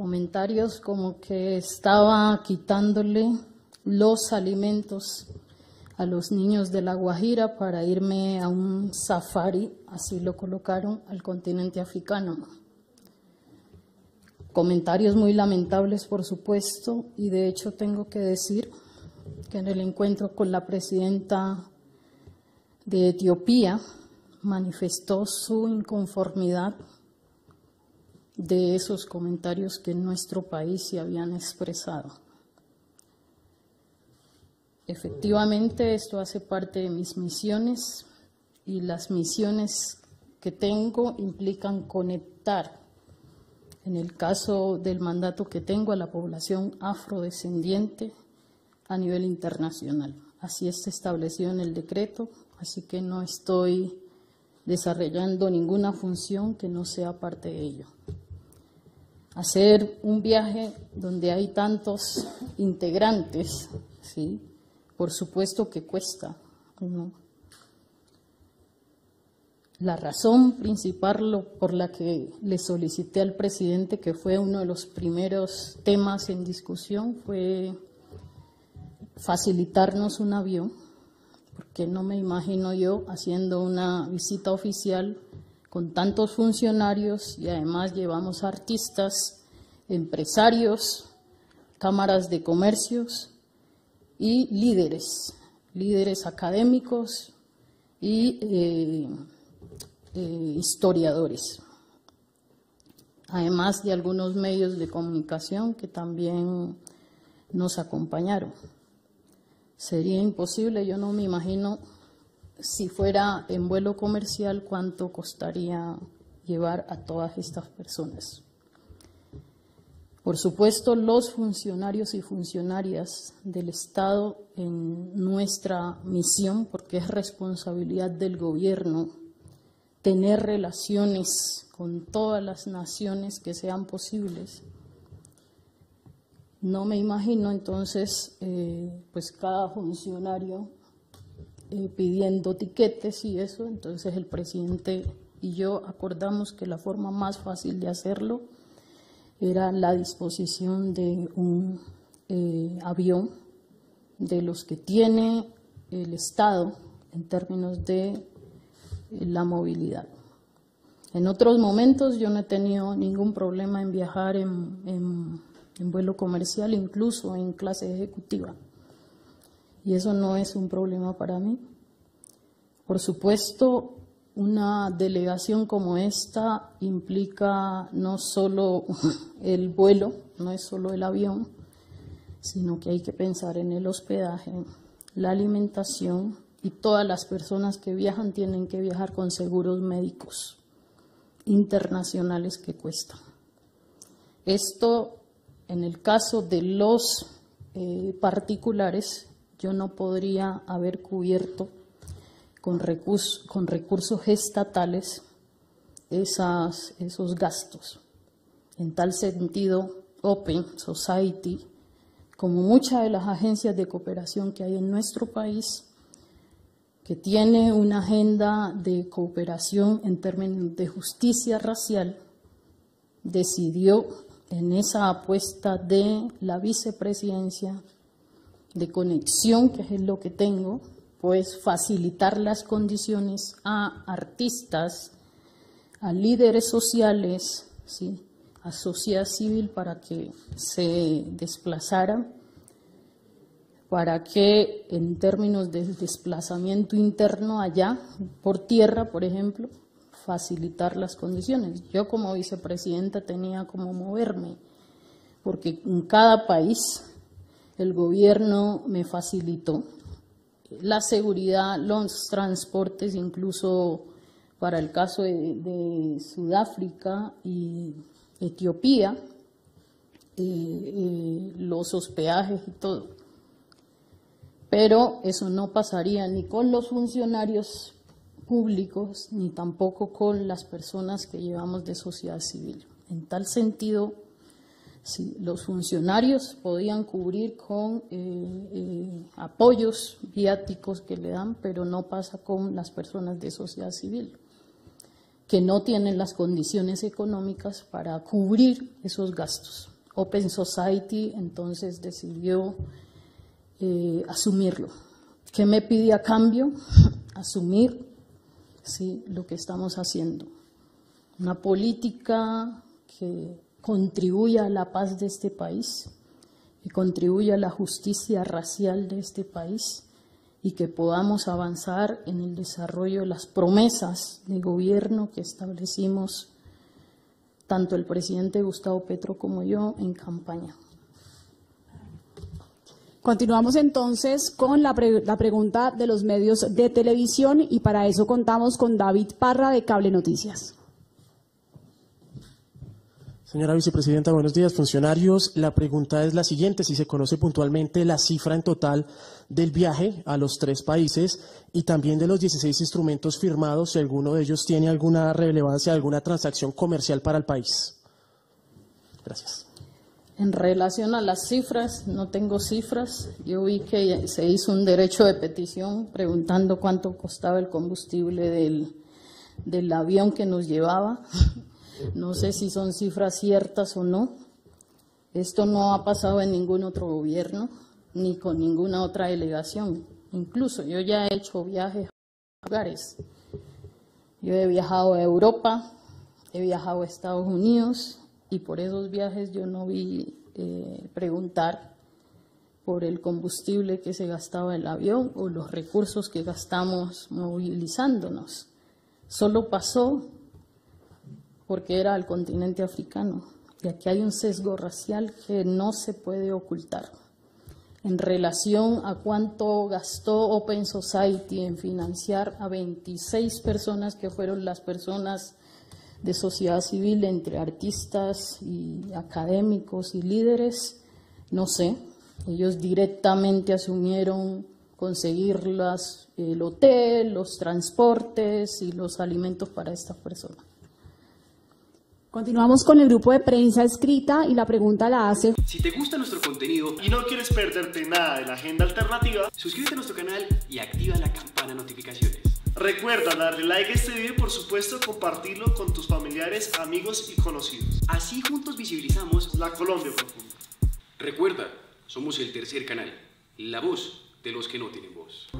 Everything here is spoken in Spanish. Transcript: comentarios como que estaba quitándole los alimentos a los niños de La Guajira para irme a un safari, así lo colocaron, al continente africano. Comentarios muy lamentables, por supuesto, y de hecho tengo que decir que en el encuentro con la presidenta de Etiopía manifestó su inconformidad de esos comentarios que en nuestro país se habían expresado. Efectivamente, esto hace parte de mis misiones y las misiones que tengo implican conectar, en el caso del mandato que tengo, a la población afrodescendiente a nivel internacional. Así está establecido en el decreto, así que no estoy desarrollando ninguna función que no sea parte de ello. Hacer un viaje donde hay tantos integrantes, ¿sí?, por supuesto que cuesta, ¿no? La razón principal por la que le solicité al presidente, que fue uno de los primeros temas en discusión, fue facilitarnos un avión, porque no me imagino yo haciendo una visita oficial con tantos funcionarios, y además llevamos artistas, empresarios, cámaras de comercios, y líderes académicos y historiadores, además de algunos medios de comunicación que también nos acompañaron. Sería imposible, yo no me imagino si fuera en vuelo comercial cuánto costaría llevar a todas estas personas. Por supuesto, los funcionarios y funcionarias del Estado en nuestra misión, porque es responsabilidad del gobierno tener relaciones con todas las naciones que sean posibles. No me imagino entonces pues cada funcionario pidiendo tiquetes y eso. Entonces el presidente y yo acordamos que la forma más fácil de hacerlo era la disposición de un avión de los que tiene el Estado en términos de la movilidad. En otros momentos yo no he tenido ningún problema en viajar en vuelo comercial, incluso en clase ejecutiva, y eso no es un problema para mí. Por supuesto, una delegación como esta implica no solo el vuelo, no es solo el avión, sino que hay que pensar en el hospedaje, la alimentación, y todas las personas que viajan tienen que viajar con seguros médicos internacionales que cuestan. Esto, en el caso de los particulares, yo no podría haber cubierto con recursos estatales esos gastos. En tal sentido, Open Society, como muchas de las agencias de cooperación que hay en nuestro país, que tiene una agenda de cooperación en términos de justicia racial, decidió en esa apuesta de la vicepresidencia de conexión, que es lo que tengo, pues facilitar las condiciones a artistas, a líderes sociales, ¿sí?, a sociedad civil, para que se desplazaran, para que en términos de desplazamiento interno allá, por tierra, por ejemplo, facilitar las condiciones. Yo como vicepresidenta tenía como moverme, porque en cada país el gobierno me facilitó la seguridad, los transportes, incluso para el caso de Sudáfrica y Etiopía, los hospedajes y todo. Pero eso no pasaría ni con los funcionarios públicos, ni tampoco con las personas que llevamos de sociedad civil. En tal sentido, sí, los funcionarios podían cubrir con apoyos viáticos que le dan, pero no pasa con las personas de sociedad civil. que no tienen las condiciones económicas para cubrir esos gastos. Open Society entonces decidió asumirlo. ¿Qué me pide a cambio? Asumir, sí, lo que estamos haciendo. Una política que contribuya a la paz de este país, que contribuya a la justicia racial de este país y que podamos avanzar en el desarrollo de las promesas de gobierno que establecimos tanto el presidente Gustavo Petro como yo en campaña. Continuamos entonces con la pregunta de los medios de televisión y para eso contamos con David Parra de Cable Noticias. Señora vicepresidenta, buenos días, funcionarios. La pregunta es la siguiente, si se conoce puntualmente la cifra en total del viaje a los 3 países y también de los 16 instrumentos firmados, si alguno de ellos tiene alguna relevancia, alguna transacción comercial para el país. Gracias. En relación a las cifras, no tengo cifras. Yo vi que se hizo un derecho de petición preguntando cuánto costaba el combustible del avión que nos llevaba. No sé si son cifras ciertas o no. Esto no ha pasado en ningún otro gobierno, ni con ninguna otra delegación. Incluso yo ya he hecho viajes a lugares. Yo he viajado a Europa, he viajado a Estados Unidos, y por esos viajes yo no vi preguntar por el combustible que se gastaba el avión o los recursos que gastamos movilizándonos. Solo pasó porque era al continente africano, y aquí hay un sesgo racial que no se puede ocultar. En relación a cuánto gastó Open Society en financiar a 26 personas que fueron las personas de sociedad civil, entre artistas y académicos y líderes, no sé, ellos directamente asumieron conseguir el hotel, los transportes y los alimentos para estas personas. Continuamos con el grupo de prensa escrita y la pregunta la hace. Si te gusta nuestro contenido y no quieres perderte nada de la agenda alternativa, suscríbete a nuestro canal y activa la campana de notificaciones. Recuerda darle like a este video y por supuesto compartirlo con tus familiares, amigos y conocidos. Así juntos visibilizamos la Colombia profunda. Recuerda, somos el Tercer Canal, la voz de los que no tienen voz.